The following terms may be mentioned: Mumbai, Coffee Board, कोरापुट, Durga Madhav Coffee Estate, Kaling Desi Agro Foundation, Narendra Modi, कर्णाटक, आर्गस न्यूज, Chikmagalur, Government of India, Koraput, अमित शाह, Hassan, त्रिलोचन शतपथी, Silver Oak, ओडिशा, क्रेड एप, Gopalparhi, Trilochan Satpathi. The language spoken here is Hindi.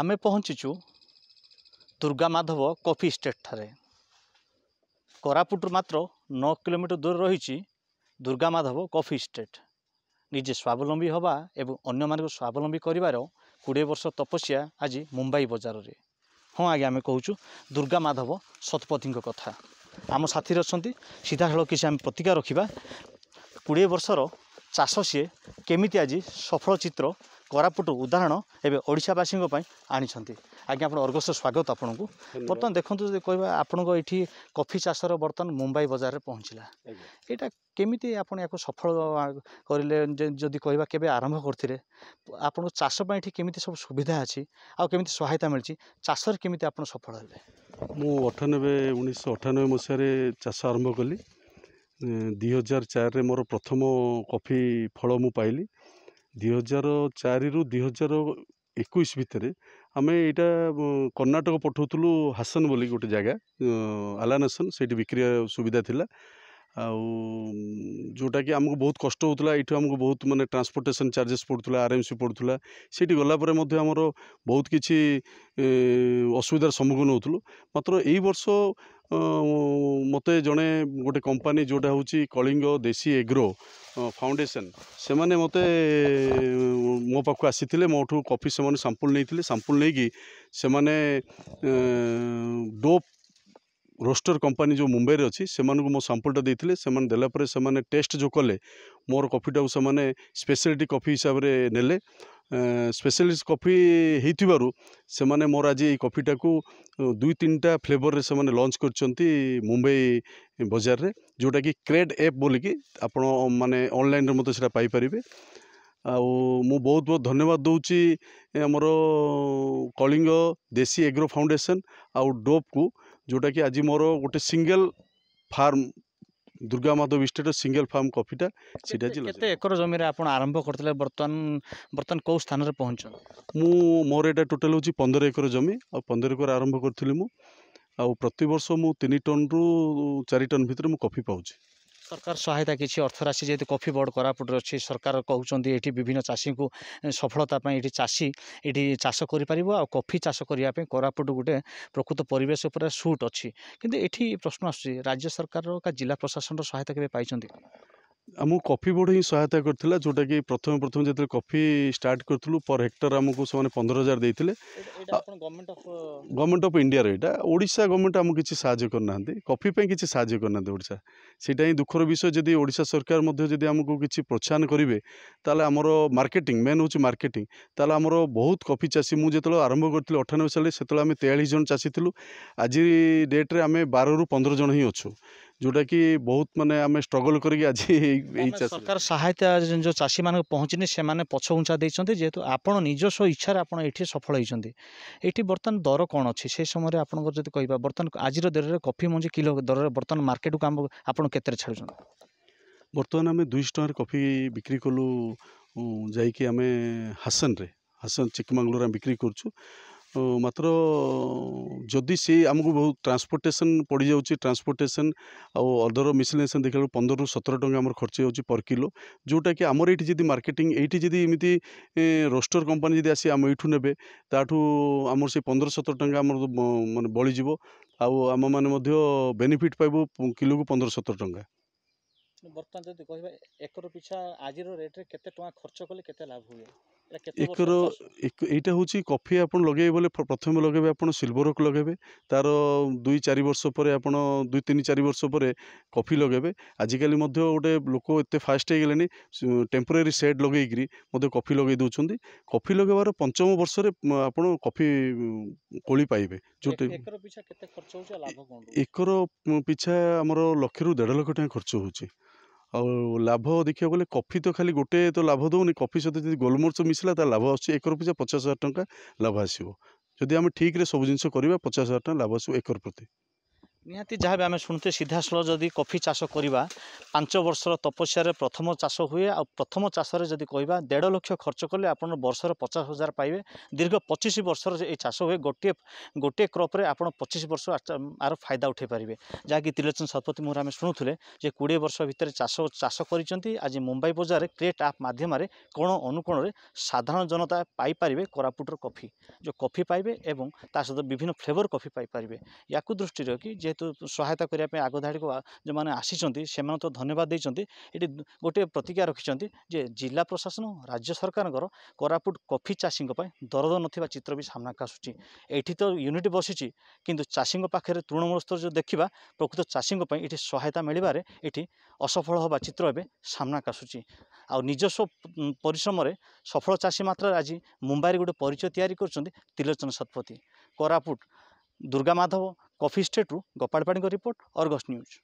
आम पहुँचीचु दुर्गा माधव कॉफी स्टेट ठारे। कोरापुट मात्र 9 किलोमीटर दूर रही दुर्गा माधव कॉफी स्टेट। निजे स्वावलम्बी हवा एवं अन्य मानक स्वावलम्बी करिवारो 20 वर्ष तपस्या आज मुंबई बजार रे। हाँ आगे आम कहूँ दुर्गा माधव सतपथी कथा। आम साथी अच्छा सीधा साल किसी आम प्रतिज्ञा रखा 20 वर्षर चाष सी केमिति आज सफल चित्र कोरापुट उदाहरण एवं ओडिशावासी आनी। आज्ञा आप अर्गस स्वागत। आपन को बर्तमान देखो जो कह आपण ये कॉफी चाषर बर्तमान मुंबई बाजार में पहुँचला, यहाँ केमी आपड़ या सफल करें जदि कह के आरंभ करते आपको चाषपाई केमी सब सुविधा अच्छी आम सहायता मिली चाषर केमी आप सफल है? मुझे 1998 मसीह चाष आरंभ कली। 2004 मोर प्रथम कॉफी फल मु पाइली। 2004 2021 भितर आम यहाँ कर्णाटक पठाऊलु हासन बोली गोटे जगह आलान हासन से बिक्री सुविधा थिला। जोटा कि आमको बहुत कष्ट होता है, ये आमको बहुत मानने ट्रांसपोर्टेशन चार्जेस पड़ता, आरएमसी पड़ता, से गलापर आमर बहुत किसी असुविधार सम्मुखीन होतलु। मात्र यही वर्ष मते जड़े गोटे कंपानी जोटा हूँ कलिंग देसी एग्रो फाउंडेशन से माने मते मो पाक आसी मोठू कॉफी से सैंपल नहीं डोप रोस्टर कंपानी जो मुंबई रे अच्छी से मो सैंपलटा देते देलापर से टेस्ट जो कले मोर कॉफीटा से स्पेशलिटी कॉफी हिसाब से नेले। स्पेशलिस्ट कॉफी होइथिबारु से माने मोर आज ये कॉफीटा को 2-3टा फ्लेवर रे से माने लॉन्च करछंती मुंबई बाजार रे, जोटा कि क्रेड एप बोलिकी आपण माने ऑनलाइन रे मते सेटा पाई परिबे। आ मु बहुत बहुत धन्यवाद दउची हमर कलिंग देसी एग्रो फाउंडेशन आउ डोप को, जोटा कि आज मोर गोटे single farm Durga Madhav estate single farm कॉफीटा सीटा केते एकर जमीन आपण आरंभ करतले बर्तन को स्थान रे पहुँच? मु मोर एटा टोटल होची 15 एकर जमी आ 15 एकर आरंभ करथिलि मु आ प्रति वर्ष मु 3 टन रु 4 टन भितर मु कॉफी पाउची। सरकार सहायता किसी अर्थराशि जेहेतु कॉफी बोर्ड कोरापुट अच्छी सरकार कहते ये विभिन्न चाषी को सफलता ये चाषी ये चाष कर कॉफी चाष करने कोरापुट गोटे प्रकृत परिवेश पर सूट अच्छी किंतु एठी प्रश्न आस राज्य सरकार का जिला प्रशासन सहायता के पाई? आमको कॉफी बोर्ड ही सहायता करथिला, जोटा कि प्रथम जो कॉफी स्टार्ट करथिलु पर हेक्टर आमको से 15,000 देथिले। गवर्नमेंट ऑफ इंडिया रहा ओडिशा गवर्नमेंट आमको किसी साहाय्य करना कॉफी पे किसी साहाय्य करना ओडिशा सेटा ही दुखर विषय। जदि ओडिशा सरकार जदि आमको किसी प्रोत्साहन करेंगे ताले आमर मार्केटिंग मेन होची मार्केटिंग ताले आमर बहुत कॉफी चाषी मुझे जो आरंभ करी 98 साल से 43 जन चाषी थी, आज डेट्रे आम 12 ରୁ 15 जन ही अच्छु, जोटा कि बहुत माने आम स्ट्रगल करी आज सरकार सहायता जो चाषी मान पहुँचनी से पछघुंचा देते जेहेतु आपड़ निजस्व इच्छार आपड़ ये सफल होती। ये बर्तमान दर कौन अच्छे से समय आप कह बर्तन आज दर में कॉफी मंजी किलो दर बर्तन मार्केट को आपड़ के छाड़? बर्तमान आम 200 टकर कॉफी बिक्री कलु जाइए आम हासन चिकमंगलूर आम बिक्री कर, मात्र जदि से आमको बहुत ट्रांसपोर्टेशन पड़ जाऊँच ट्रांसपोर्टेशन आदर मिसलेसन देखा 15 ରୁ 17 ଟଙ୍କା आम खर्च हो पर किलो, जोटा कि आमर ये जी मार्केटिंग ये जी इमती रोस्टर कंपानी जी आसी आम यूँ ने आमर से 15-17 टଙ୍କା मैं बलिज आम मैंने बेनिफिट पाइबू किलो को 15-17 ଟଙ୍କା। बर्तमान जब कह एकर पिछा आज रेट्रे केते टंका खर्च कले केते लाभ हुए? एकर यहाँ हूँ कॉफी आप लगे बोले प्रथम लगे आप सिल्वर ओक लगे तार 2-4 वर्ष पर आप 2-3-4 वर्ष पर कॉफी लगे। आजिकल गोटे लोक एत फास्ट हो गले टेम्पोरारी सेड लगे कॉफी लगे दूसरी कॉफी लगे 5ମ ବର୍ଷ आप कॉफी कोली पाइबे। जो एकर पिछा आमर 1 ଲକ୍ଷ ରୁ 1.5 ଲକ୍ଷ ଟଙ୍କା खर्च हो और लाभ देखा गले कॉफी तो खाली गोटे तो लाभ दौनी कॉफी सहित जो गोलमरिच मिसला लाभ आकर पिछा 50,000 ଟଙ୍କା लाभ आसो। जदि आम ठीक रे सब जिन 50,000 ଟଙ୍କା लाभ आस एकर प्रति। निहाती जहाँ भी आम शुणुते सीधा सो जदि कॉफी चाष करवा 5 वर्षर तपस्या प्रथम चाष हुए आ प्रथम चाषर जदि कहवा 1.5 लाख खर्च कले आप वर्षर 50,000 पाइबे। दीर्घ 25 वर्षर ये चाष हुए गोटे क्रॉप रे आप 25 वर्ष आर फायदा उठे पारे, जहाँकि त्रिलोचन शतपथी मुहर आम शुणुले 20 वर्ष भितर चाष कर आज मुंबई बजार में क्रेट आप मध्यम कोण अनुकोण साधारण जनता पाइपर कोरापुटर कॉफी जो कॉफी पाइबे और सहित विभिन्न फ्लेवर कॉफी पाइपर। या दृष्टि रखी जेहेतु सहायता करने आगधाड़ी को जो मैंने आसी से तो धन्यवाद देती गोटे प्रतिज्ञा रखिंट जे जिला प्रशासन राज्य सरकार कोरापुट कॉफी चाषी दरद ना चित्र भी सामना आसूँ। ये तो यूनिट बसी कि चाषी पाखे तृणमूल स्तर जो देखा प्रकृत चाषी ये सहायता मिलवे ये असफल हवा चित्र एवं सामना आसूँ। आ निजस्व परिश्रम सफल चाषी मात्र आज मुंबई गोटे परिचय तैयारी कर त्रिलोचन शतपथी कोरापुट दुर्गा माधव कॉफी स्टेट रू गोपालपाड़ी रिपोर्ट, आर्गस न्यूज।